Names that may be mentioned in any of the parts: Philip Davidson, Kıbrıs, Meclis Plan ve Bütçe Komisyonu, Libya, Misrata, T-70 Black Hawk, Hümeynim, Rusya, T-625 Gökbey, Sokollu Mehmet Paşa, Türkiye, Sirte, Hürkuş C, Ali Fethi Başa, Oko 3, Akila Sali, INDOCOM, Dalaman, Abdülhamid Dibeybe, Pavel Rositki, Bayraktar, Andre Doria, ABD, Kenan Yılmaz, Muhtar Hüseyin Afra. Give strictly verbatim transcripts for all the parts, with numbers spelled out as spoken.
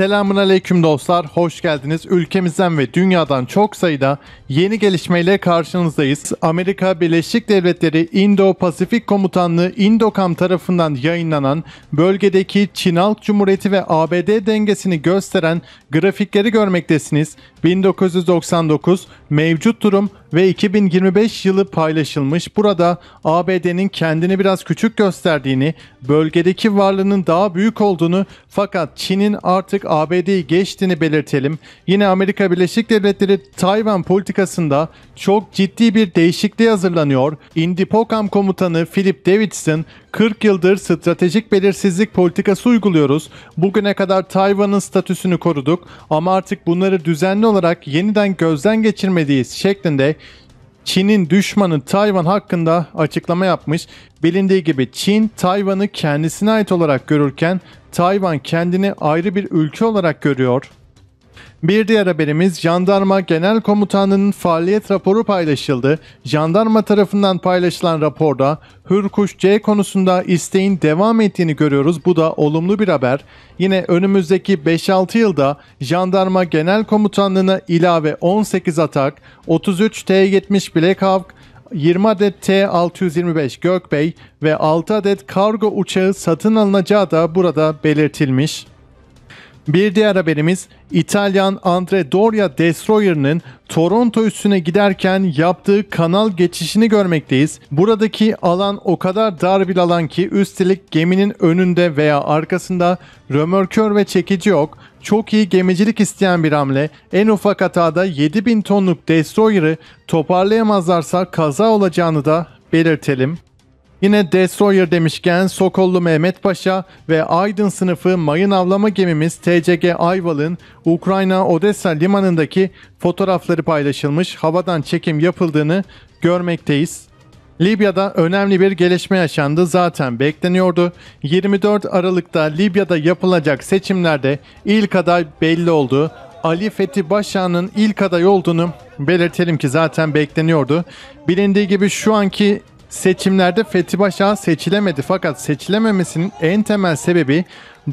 Selamünaleyküm dostlar, hoş geldiniz. Ülkemizden ve dünyadan çok sayıda yeni gelişmeyle karşınızdayız. Amerika Birleşik Devletleri Indo-Pasifik Komutanlığı INDOCOM tarafından yayınlanan bölgedeki Çin Halk Cumhuriyeti ve A B D dengesini gösteren grafikleri görmektesiniz. bin dokuz yüz doksan dokuz mevcut durum ve iki bin yirmi beş yılı paylaşılmış. Burada A B D'nin kendini biraz küçük gösterdiğini, bölgedeki varlığının daha büyük olduğunu fakat Çin'in artık A B D'yi geçtiğini belirtelim. Yine Amerika Birleşik Devletleri Tayvan politikasında çok ciddi bir değişikliğe hazırlanıyor. INDOCOM komutanı Philip Davidson, kırk yıldır stratejik belirsizlik politikası uyguluyoruz. Bugüne kadar Tayvan'ın statüsünü koruduk ama artık bunları düzenli olarak yeniden gözden geçirmeliyiz şeklinde Çin'in düşmanı Tayvan hakkında açıklama yapmış. Bilindiği gibi Çin Tayvan'ı kendisine ait olarak görürken Tayvan kendini ayrı bir ülke olarak görüyor. Bir diğer haberimiz, Jandarma Genel Komutanlığı'nın faaliyet raporu paylaşıldı. Jandarma tarafından paylaşılan raporda Hürkuş C konusunda isteğin devam ettiğini görüyoruz. Bu da olumlu bir haber. Yine önümüzdeki beş altı yılda Jandarma Genel Komutanlığı'na ilave on sekiz atak, otuz üç T yetmiş Black Hawk, yirmi adet T altı yüz yirmi beş Gökbey ve altı adet kargo uçağı satın alınacağı da burada belirtilmiş. Bir diğer haberimiz, İtalyan Andre Doria Destroyer'ının Toronto üssüne giderken yaptığı kanal geçişini görmekteyiz. Buradaki alan o kadar dar bir alan ki üstelik geminin önünde veya arkasında römorkör ve çekici yok. Çok iyi gemicilik isteyen bir hamle. En ufak hatada yedi bin tonluk Destroyer'ı toparlayamazlarsa kaza olacağını da belirtelim. Yine Destroyer demişken Sokollu Mehmet Paşa ve Aydın sınıfı mayın avlama gemimiz T C G Ayval'ın Ukrayna Odessa limanındaki fotoğrafları paylaşılmış. Havadan çekim yapıldığını görmekteyiz. Libya'da önemli bir gelişme yaşandı, zaten bekleniyordu. yirmi dört Aralık'ta Libya'da yapılacak seçimlerde ilk aday belli oldu. Ali Fethi Başa'nın ilk aday olduğunu belirtelim ki zaten bekleniyordu. Bilindiği gibi şu anki seçimlerde Fethi Paşa seçilemedi fakat seçilememesinin en temel sebebi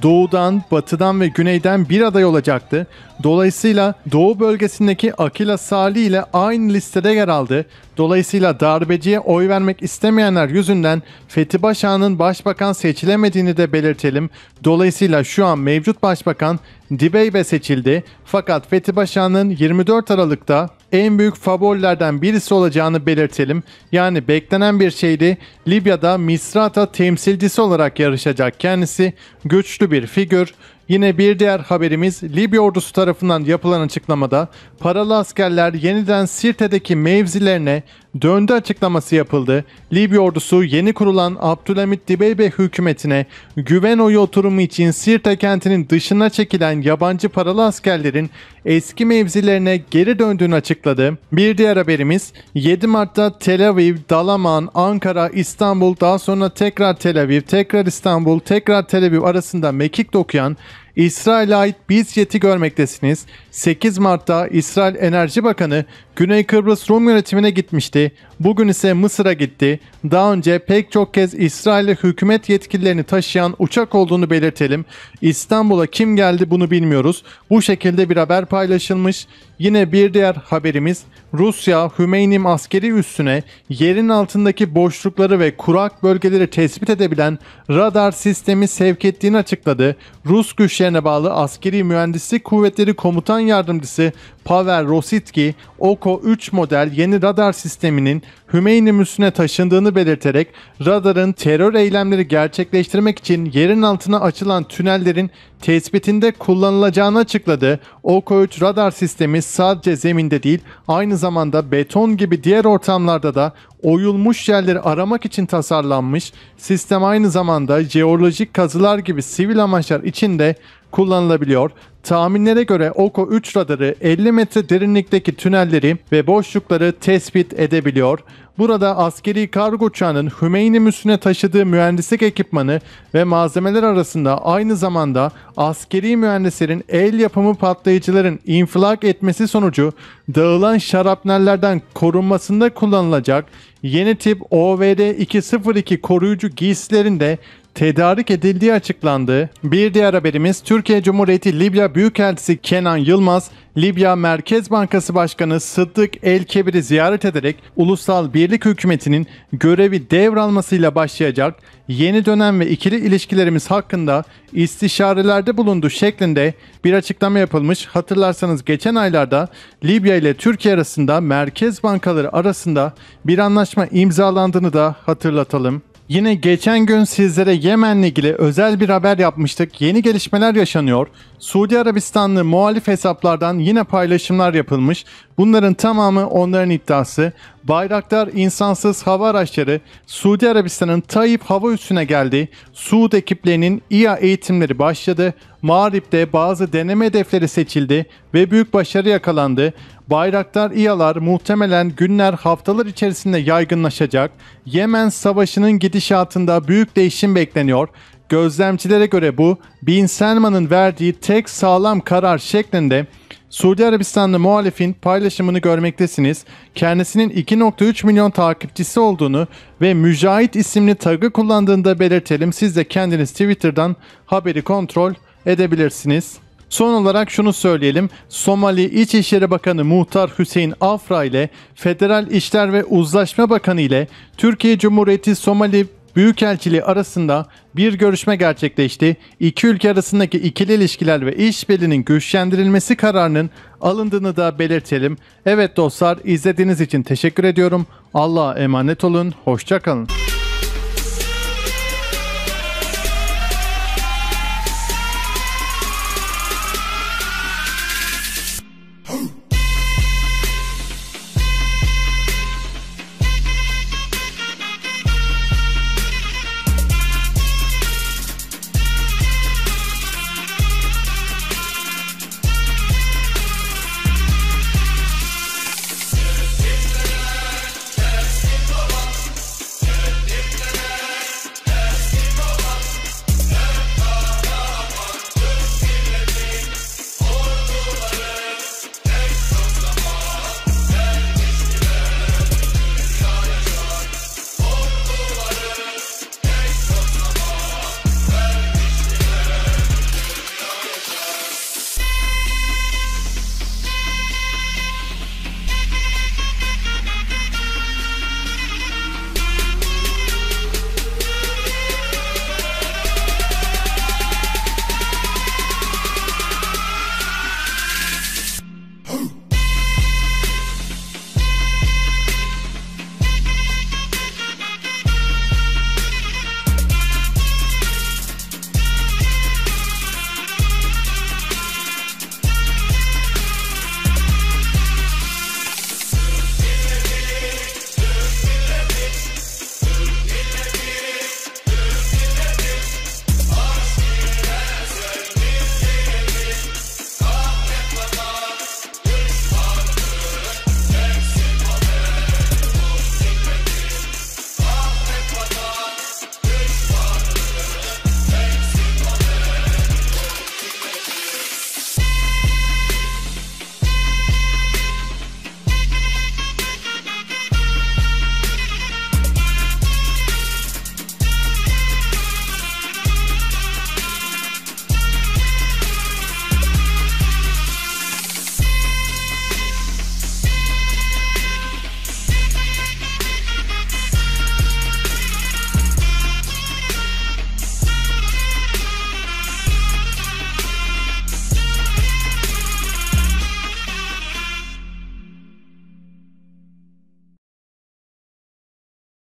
doğudan, batıdan ve güneyden bir aday olacaktı. Dolayısıyla doğu bölgesindeki Akila Sali ile aynı listede yer aldı. Dolayısıyla darbeciye oy vermek istemeyenler yüzünden Fethi Paşa'nın başbakan seçilemediğini de belirtelim. Dolayısıyla şu an mevcut başbakan Dibeybe seçildi fakat Fethi Paşa'nın yirmi dört Aralık'ta en büyük favorilerden birisi olacağını belirtelim. Yani beklenen bir şeydi. Libya'da Misrata temsilcisi olarak yarışacak kendisi. Güçlü bir figür. Yine bir diğer haberimiz, Libya ordusu tarafından yapılan açıklamada paralı askerler yeniden Sirte'deki mevzilerine döndü açıklaması yapıldı. Libya ordusu yeni kurulan Abdülhamid Dibeybe hükümetine güven oyu oturumu için Sirte kentinin dışına çekilen yabancı paralı askerlerin eski mevzilerine geri döndüğünü açıkladı. Bir diğer haberimiz, yedi Mart'ta Tel Aviv, Dalaman, Ankara, İstanbul, daha sonra tekrar Tel Aviv, tekrar İstanbul, tekrar Tel Aviv arasında mekik dokuyan İsrail'e ait bir jeti görmektesiniz. sekiz Mart'ta İsrail Enerji Bakanı Güney Kıbrıs Rum yönetimine gitmişti. Bugün ise Mısır'a gitti. Daha önce pek çok kez İsrail'e hükümet yetkililerini taşıyan uçak olduğunu belirtelim. İstanbul'a kim geldi bunu bilmiyoruz. Bu şekilde bir haber paylaşılmış. Yine bir diğer haberimiz, Rusya Hümeynim askeri üssüne yerin altındaki boşlukları ve kurak bölgeleri tespit edebilen radar sistemi sevk ettiğini açıkladı. Rus güçlerine bağlı Askeri Mühendislik Kuvvetleri Komutan Yardımcısı Pavel Rositki, Oko üç model yeni radar sisteminin Hümeynim üssüne taşındığını belirterek radarın terör eylemleri gerçekleştirmek için yerin altına açılan tünellerin tespitinde kullanılacağını açıkladı. Oko üç radar sistemi sadece zeminde değil, aynı zamanda beton gibi diğer ortamlarda da oyulmuş yerleri aramak için tasarlanmış. Sistem aynı zamanda jeolojik kazılar gibi sivil amaçlar için de kullanılabiliyor. Tahminlere göre Oko üç radarı elli metre derinlikteki tünelleri ve boşlukları tespit edebiliyor. Burada askeri kargo uçağının Hümeynim üssüne taşıdığı mühendislik ekipmanı ve malzemeler arasında aynı zamanda askeri mühendislerin el yapımı patlayıcıların infilak etmesi sonucu dağılan şarapnellerden korunmasında kullanılacak yeni tip O V D iki sıfır iki koruyucu giysilerinde tedarik edildiği açıklandı. Bir diğer haberimiz Türkiye Cumhuriyeti Libya Büyükelçisi Kenan Yılmaz, Libya Merkez Bankası Başkanı Sıddık El-Kebir'i ziyaret ederek Ulusal Birlik Hükümeti'nin görevi devralmasıyla başlayacak yeni dönem ve ikili ilişkilerimiz hakkında istişarelerde bulundu şeklinde bir açıklama yapılmış. Hatırlarsanız geçen aylarda Libya ile Türkiye arasında, merkez bankaları arasında bir anlaşma imzalandığını da hatırlatalım. Yine geçen gün sizlere Yemen'le ilgili özel bir haber yapmıştık. Yeni gelişmeler yaşanıyor. Suudi Arabistanlı muhalif hesaplardan yine paylaşımlar yapılmış. Bunların tamamı onların iddiası. Bayraktar insansız hava araçları Suudi Arabistan'ın Tayyip hava üssüne geldi. Suud ekiplerinin İ A eğitimleri başladı. Mağrib'de bazı deneme hedefleri seçildi ve büyük başarı yakalandı. Bayraktar İ A'lar muhtemelen günler, haftalar içerisinde yaygınlaşacak. Yemen savaşının gidişatında büyük değişim bekleniyor. Gözlemcilere göre bu Bin Selman'ın verdiği tek sağlam karar şeklinde Suudi Arabistanlı muhalifin paylaşımını görmektesiniz. Kendisinin iki nokta üç milyon takipçisi olduğunu ve Mücahit isimli tag'ı kullandığında belirtelim. Siz de kendiniz Twitter'dan haberi kontrol edebilirsiniz. Son olarak şunu söyleyelim. Somali İçişleri Bakanı Muhtar Hüseyin Afra ile Federal İşler ve Uzlaşma Bakanı ile Türkiye Cumhuriyeti Somali Büyükelçiliği arasında bir görüşme gerçekleşti. İki ülke arasındaki ikili ilişkiler ve işbirliğinin güçlendirilmesi kararının alındığını da belirtelim. Evet dostlar, izlediğiniz için teşekkür ediyorum. Allah'a emanet olun. Hoşça kalın.